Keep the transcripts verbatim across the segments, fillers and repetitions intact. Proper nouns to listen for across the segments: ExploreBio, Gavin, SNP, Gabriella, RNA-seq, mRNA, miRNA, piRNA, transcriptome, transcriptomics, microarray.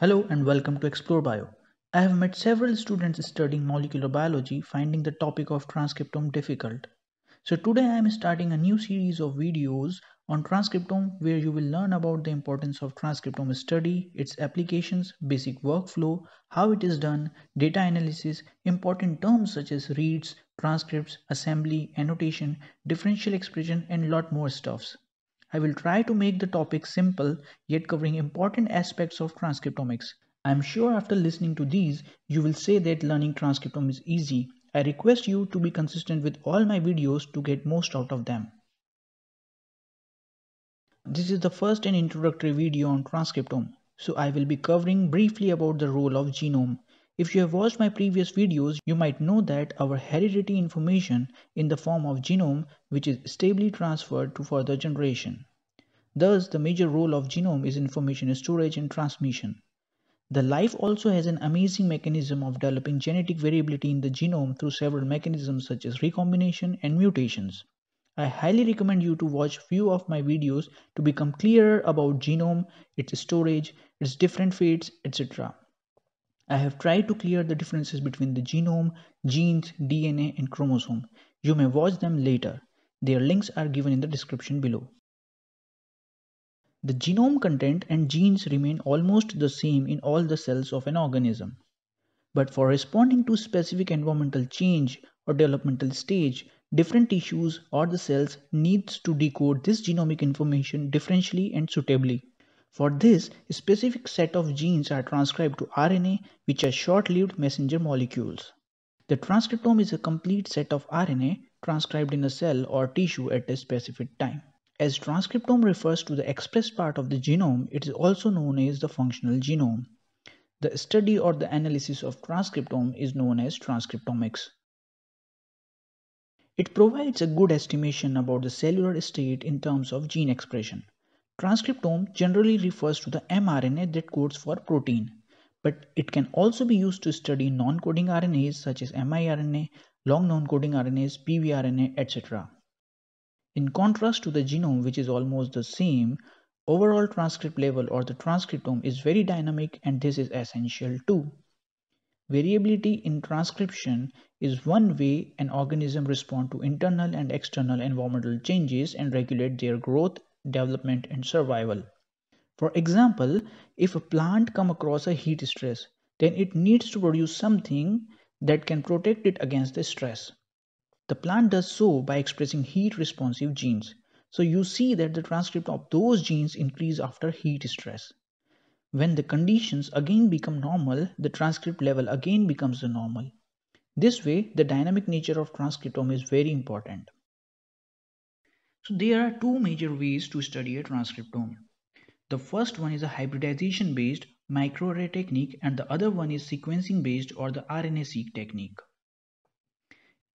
Hello and welcome to ExploreBio. I have met several students studying molecular biology finding the topic of transcriptome difficult. So today I am starting a new series of videos on transcriptome where you will learn about the importance of transcriptome study, its applications, basic workflow, how it is done, data analysis, important terms such as reads, transcripts, assembly, annotation, differential expression and lot more stuffs. I will try to make the topic simple yet covering important aspects of transcriptomics. I am sure after listening to these, you will say that learning transcriptome is easy. I request you to be consistent with all my videos to get most out of them. This is the first and introductory video on transcriptome, so I will be covering briefly about the role of genome. If you have watched my previous videos, you might know that our hereditary information in the form of genome which is stably transferred to further generation. Thus, the major role of genome is information storage and transmission. The life also has an amazing mechanism of developing genetic variability in the genome through several mechanisms such as recombination and mutations. I highly recommend you to watch few of my videos to become clearer about genome, its storage, its different fates, et cetera. I have tried to clear the differences between the genome, genes, D N A and chromosome. You may watch them later. Their links are given in the description below. The genome content and genes remain almost the same in all the cells of an organism. But for responding to specific environmental change or developmental stage, different tissues or the cells needs to decode this genomic information differentially and suitably. For this, a specific set of genes are transcribed to R N A, which are short-lived messenger molecules. The transcriptome is a complete set of R N A transcribed in a cell or tissue at a specific time. As transcriptome refers to the expressed part of the genome, it is also known as the functional genome. The study or the analysis of transcriptome is known as transcriptomics. It provides a good estimation about the cellular state in terms of gene expression. Transcriptome generally refers to the mRNA that codes for protein, but it can also be used to study non-coding R N As such as miRNA, long non-coding R N As, piRNA, et cetera. In contrast to the genome, which is almost the same, overall transcript level or the transcriptome is very dynamic, and this is essential too. Variability in transcription is one way an organism responds to internal and external environmental changes and regulate their growth, development and survival. For example, if a plant comes across a heat stress, then it needs to produce something that can protect it against the stress. The plant does so by expressing heat responsive genes. So you see that the transcript of those genes increase after heat stress. When the conditions again become normal, the transcript level again becomes the normal. This way, the dynamic nature of transcriptome is very important. So there are two major ways to study a transcriptome. The first one is a hybridization based microarray technique and the other one is sequencing based or the R N A-seq technique.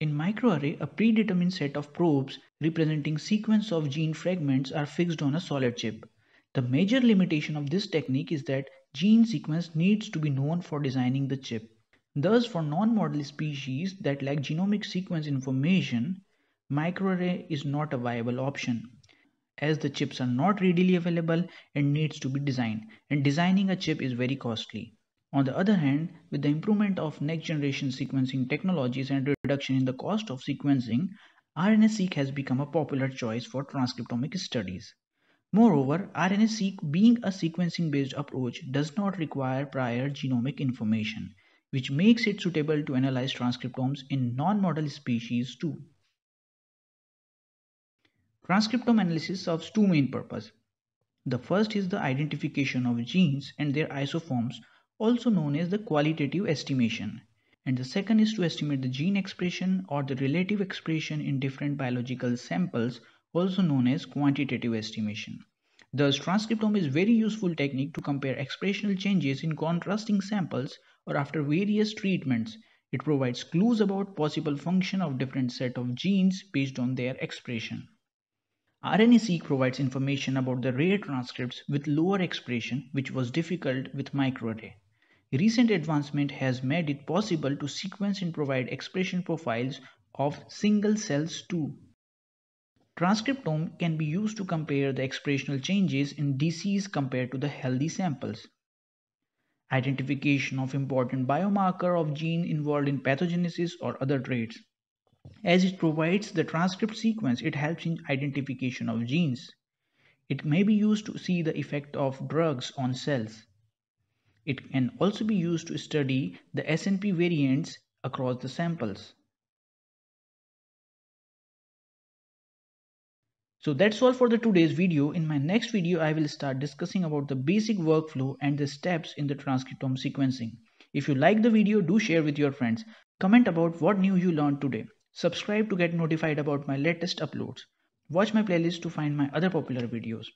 In microarray, a predetermined set of probes representing sequence of gene fragments are fixed on a solid chip. The major limitation of this technique is that gene sequence needs to be known for designing the chip. Thus, for non-model species that lack genomic sequence information, microarray is not a viable option as the chips are not readily available and needs to be designed, and designing a chip is very costly. On the other hand, with the improvement of next generation sequencing technologies and reduction in the cost of sequencing, R N A-seq has become a popular choice for transcriptomic studies. Moreover, R N A-seq being a sequencing based approach does not require prior genomic information, which makes it suitable to analyze transcriptomes in non-model species too. Transcriptome analysis serves two main purposes. The first is the identification of genes and their isoforms, also known as the qualitative estimation. And the second is to estimate the gene expression or the relative expression in different biological samples, also known as quantitative estimation. Thus, transcriptome is a very useful technique to compare expressional changes in contrasting samples or after various treatments. It provides clues about possible function of different set of genes based on their expression. R N A-seq provides information about the rare transcripts with lower expression, which was difficult with microarray. Recent advancement has made it possible to sequence and provide expression profiles of single cells too. Transcriptome can be used to compare the expressional changes in disease compared to the healthy samples. identification of important biomarker of gene involved in pathogenesis or other traits. As it provides the transcript sequence, it helps in identification of genes. It may be used to see the effect of drugs on cells. It can also be used to study the S N P variants across the samples. So that's all for the today's video. In my next video, I will start discussing about the basic workflow and the steps in the transcriptome sequencing. If you like the video, do share with your friends. Comment about what new you learned today. Subscribe to get notified about my latest uploads. Watch my playlist to find my other popular videos.